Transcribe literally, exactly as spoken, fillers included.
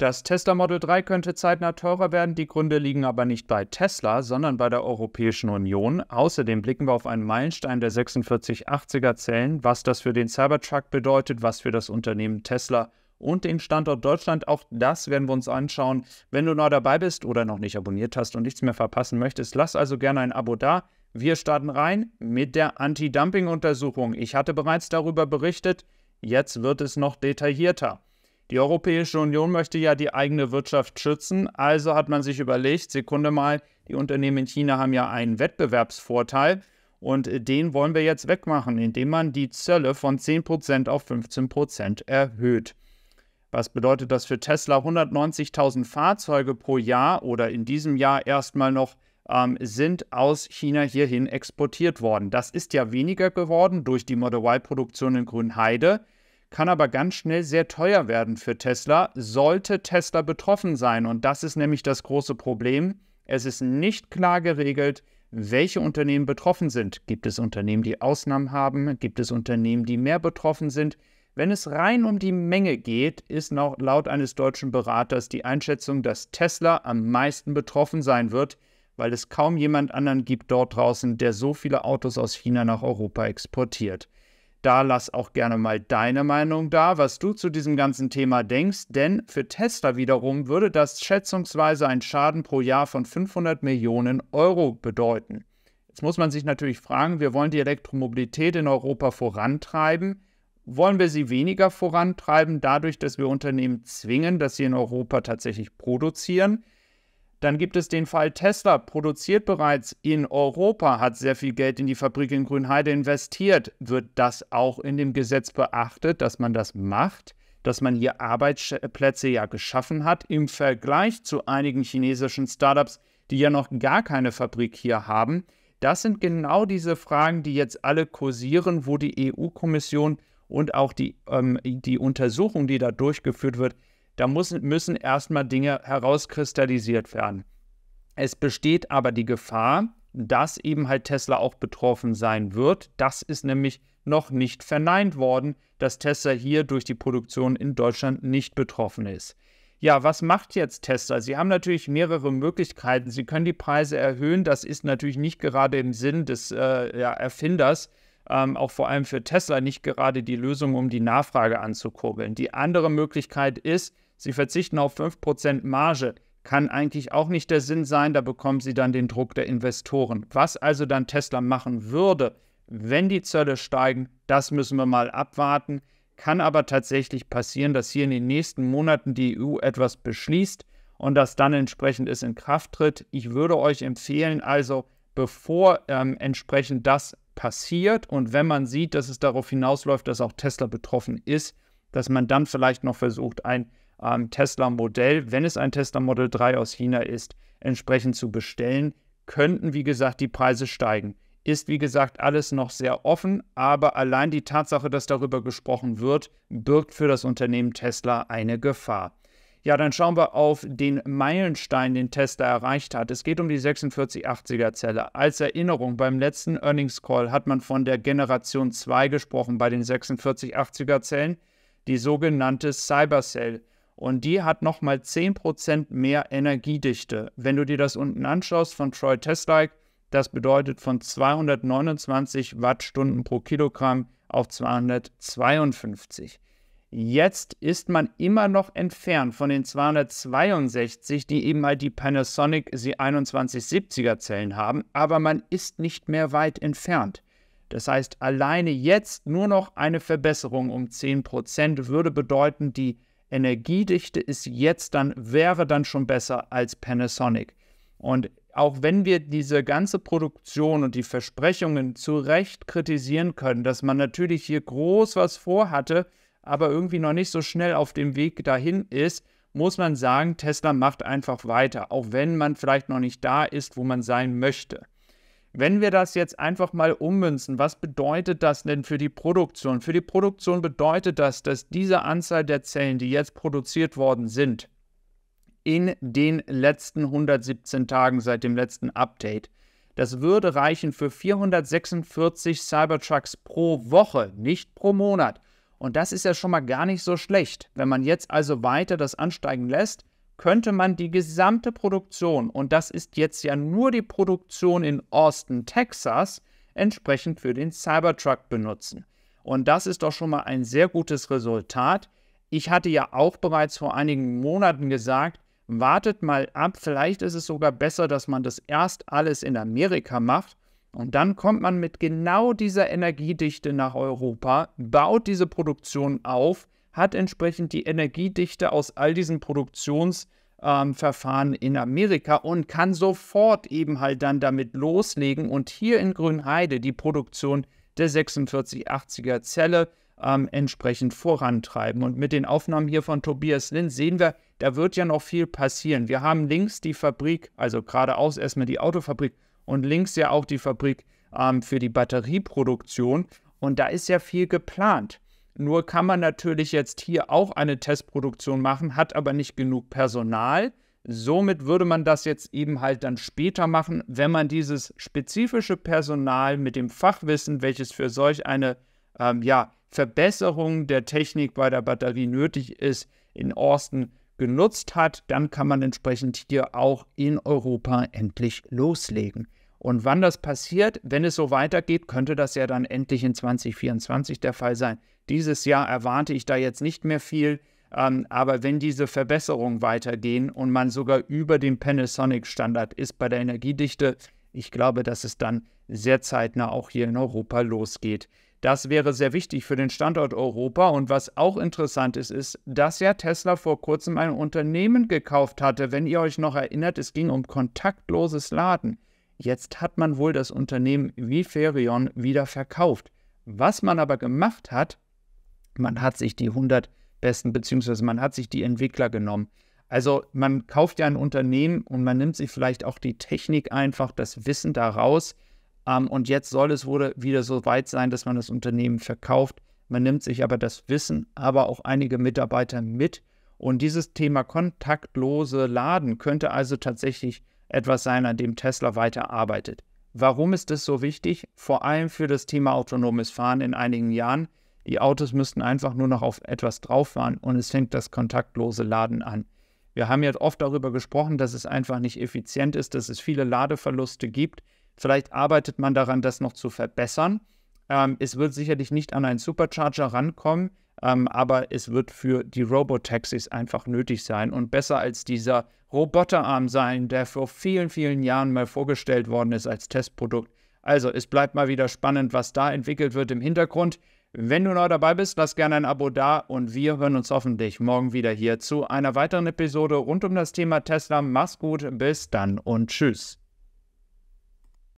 Das Tesla Model drei könnte zeitnah teurer werden, die Gründe liegen aber nicht bei Tesla, sondern bei der Europäischen Union. Außerdem blicken wir auf einen Meilenstein der sechsundvierzig achtziger Zellen, was das für den Cybertruck bedeutet, was für das Unternehmen Tesla und den Standort Deutschland. Auch das werden wir uns anschauen. Wenn du neu dabei bist oder noch nicht abonniert hast und nichts mehr verpassen möchtest, lass also gerne ein Abo da. Wir starten rein mit der Anti-Dumping-Untersuchung. Ich hatte bereits darüber berichtet, jetzt wird es noch detaillierter. Die Europäische Union möchte ja die eigene Wirtschaft schützen, also hat man sich überlegt, Sekunde mal, die Unternehmen in China haben ja einen Wettbewerbsvorteil und den wollen wir jetzt wegmachen, indem man die Zölle von zehn Prozent auf fünfzehn Prozent erhöht. Was bedeutet das für Tesla? hundertneunzigtausend Fahrzeuge pro Jahr oder in diesem Jahr erstmal noch ähm, sind aus China hierhin exportiert worden. Das ist ja weniger geworden durch die Model Y-Produktion in Grünheide. Kann aber ganz schnell sehr teuer werden für Tesla, sollte Tesla betroffen sein. Und das ist nämlich das große Problem. Es ist nicht klar geregelt, welche Unternehmen betroffen sind. Gibt es Unternehmen, die Ausnahmen haben? Gibt es Unternehmen, die mehr betroffen sind? Wenn es rein um die Menge geht, ist laut eines deutschen Beraters die Einschätzung, dass Tesla am meisten betroffen sein wird, weil es kaum jemand anderen gibt dort draußen, der so viele Autos aus China nach Europa exportiert. Da lass auch gerne mal deine Meinung da, was du zu diesem ganzen Thema denkst, denn für Tesla wiederum würde das schätzungsweise einen Schaden pro Jahr von fünfhundert Millionen Euro bedeuten. Jetzt muss man sich natürlich fragen, wir wollen die Elektromobilität in Europa vorantreiben. Wollen wir sie weniger vorantreiben, dadurch, dass wir Unternehmen zwingen, dass sie in Europa tatsächlich produzieren? Dann gibt es den Fall Tesla, produziert bereits in Europa, hat sehr viel Geld in die Fabrik in Grünheide investiert. Wird das auch in dem Gesetz beachtet, dass man das macht, dass man hier Arbeitsplätze ja geschaffen hat im Vergleich zu einigen chinesischen Startups, die ja noch gar keine Fabrik hier haben? Das sind genau diese Fragen, die jetzt alle kursieren, wo die E U-Kommission und auch die, ähm, die Untersuchung, die da durchgeführt wird, da müssen erstmal Dinge herauskristallisiert werden. Es besteht aber die Gefahr, dass eben halt Tesla auch betroffen sein wird. Das ist nämlich noch nicht verneint worden, dass Tesla hier durch die Produktion in Deutschland nicht betroffen ist. Ja, was macht jetzt Tesla? Sie haben natürlich mehrere Möglichkeiten. Sie können die Preise erhöhen. Das ist natürlich nicht gerade im Sinn des äh, ja, Erfinders. Ähm, auch vor allem für Tesla nicht gerade die Lösung, um die Nachfrage anzukurbeln. Die andere Möglichkeit ist, sie verzichten auf fünf Prozent Marge. Kann eigentlich auch nicht der Sinn sein, da bekommen sie dann den Druck der Investoren. Was also dann Tesla machen würde, wenn die Zölle steigen, das müssen wir mal abwarten. Kann aber tatsächlich passieren, dass hier in den nächsten Monaten die E U etwas beschließt und das dann entsprechend ist in Kraft tritt. Ich würde euch empfehlen, also bevor ähm, entsprechend das passiert und wenn man sieht, dass es darauf hinausläuft, dass auch Tesla betroffen ist, dass man dann vielleicht noch versucht, ein ähm, Tesla-Modell, wenn es ein Tesla Model drei aus China ist, entsprechend zu bestellen, könnten, wie gesagt, die Preise steigen. Ist, wie gesagt, alles noch sehr offen, aber allein die Tatsache, dass darüber gesprochen wird, birgt für das Unternehmen Tesla eine Gefahr. Ja, dann schauen wir auf den Meilenstein, den Tesla erreicht hat. Es geht um die sechsundvierzig achtziger Zelle. Als Erinnerung, beim letzten Earnings Call hat man von der Generation zwei gesprochen, bei den sechsundvierzig achtziger Zellen, die sogenannte Cybercell. Und die hat nochmal zehn Prozent mehr Energiedichte. Wenn du dir das unten anschaust von Troy Teslaik, das bedeutet von zweihundertneunundzwanzig Wattstunden pro Kilogramm auf zweihundertzweiundfünfzig. Jetzt ist man immer noch entfernt von den zweihundertzweiundsechzig, die eben halt die Panasonic C einundzwanzig siebziger Zellen haben, aber man ist nicht mehr weit entfernt. Das heißt, alleine jetzt nur noch eine Verbesserung um zehn Prozent würde bedeuten, die Energiedichte ist jetzt dann, wäre dann schon besser als Panasonic. Und auch wenn wir diese ganze Produktion und die Versprechungen zu Recht kritisieren können, dass man natürlich hier groß was vorhatte, aber irgendwie noch nicht so schnell auf dem Weg dahin ist, muss man sagen, Tesla macht einfach weiter, auch wenn man vielleicht noch nicht da ist, wo man sein möchte. Wenn wir das jetzt einfach mal ummünzen, was bedeutet das denn für die Produktion? Für die Produktion bedeutet das, dass diese Anzahl der Zellen, die jetzt produziert worden sind, in den letzten hundertsiebzehn Tagen seit dem letzten Update, das würde reichen für vierhundertsechsundvierzig Cybertrucks pro Woche, nicht pro Monat. Und das ist ja schon mal gar nicht so schlecht. Wenn man jetzt also weiter das ansteigen lässt, könnte man die gesamte Produktion, und das ist jetzt ja nur die Produktion in Austin, Texas, entsprechend für den Cybertruck benutzen. Und das ist doch schon mal ein sehr gutes Resultat. Ich hatte ja auch bereits vor einigen Monaten gesagt, wartet mal ab, vielleicht ist es sogar besser, dass man das erst alles in Amerika macht und dann kommt man mit genau dieser Energiedichte nach Europa, baut diese Produktion auf, hat entsprechend die Energiedichte aus all diesen Produktionsverfahren ähm, in Amerika und kann sofort eben halt dann damit loslegen und hier in Grünheide die Produktion der sechsundvierzig achtziger Zelle ähm, entsprechend vorantreiben. Und mit den Aufnahmen hier von Tobias Lindh sehen wir, da wird ja noch viel passieren. Wir haben links die Fabrik, also geradeaus erstmal die Autofabrik und links ja auch die Fabrik ähm, für die Batterieproduktion. Und da ist ja viel geplant. Nur kann man natürlich jetzt hier auch eine Testproduktion machen, hat aber nicht genug Personal. Somit würde man das jetzt eben halt dann später machen, wenn man dieses spezifische Personal mit dem Fachwissen, welches für solch eine ähm, ja, Verbesserung der Technik bei der Batterie nötig ist, in Austin genutzt hat, dann kann man entsprechend hier auch in Europa endlich loslegen. Und wann das passiert, wenn es so weitergeht, könnte das ja dann endlich in zwanzig vierundzwanzig der Fall sein. Dieses Jahr erwarte ich da jetzt nicht mehr viel, ähm, aber wenn diese Verbesserungen weitergehen und man sogar über dem Panasonic-Standard ist bei der Energiedichte, ich glaube, dass es dann sehr zeitnah auch hier in Europa losgeht. Das wäre sehr wichtig für den Standort Europa. Und was auch interessant ist, ist, dass ja Tesla vor kurzem ein Unternehmen gekauft hatte. Wenn ihr euch noch erinnert, es ging um kontaktloses Laden. Jetzt hat man wohl das Unternehmen wie Ferion wieder verkauft. Was man aber gemacht hat, man hat sich die hundert besten bzw. man hat sich die Entwickler genommen. Also man kauft ja ein Unternehmen und man nimmt sich vielleicht auch die Technik einfach, das Wissen daraus. Ähm, und jetzt soll es wohl wieder so weit sein, dass man das Unternehmen verkauft. Man nimmt sich aber das Wissen, aber auch einige Mitarbeiter mit. Und dieses Thema kontaktlose Laden könnte also tatsächlich etwas sein, an dem Tesla weiterarbeitet. Warum ist das so wichtig? Vor allem für das Thema autonomes Fahren in einigen Jahren. Die Autos müssten einfach nur noch auf etwas drauf fahren und es fängt das kontaktlose Laden an. Wir haben jetzt oft darüber gesprochen, dass es einfach nicht effizient ist, dass es viele Ladeverluste gibt. Vielleicht arbeitet man daran, das noch zu verbessern. Ähm, es wird sicherlich nicht an einen Supercharger rankommen, ähm, aber es wird für die Robo-Taxis einfach nötig sein und besser als dieser Roboterarm sein, der vor vielen, vielen Jahren mal vorgestellt worden ist als Testprodukt. Also es bleibt mal wieder spannend, was da entwickelt wird im Hintergrund. Wenn du neu dabei bist, lass gerne ein Abo da und wir hören uns hoffentlich morgen wieder hier zu einer weiteren Episode rund um das Thema Tesla. Mach's gut, bis dann und tschüss.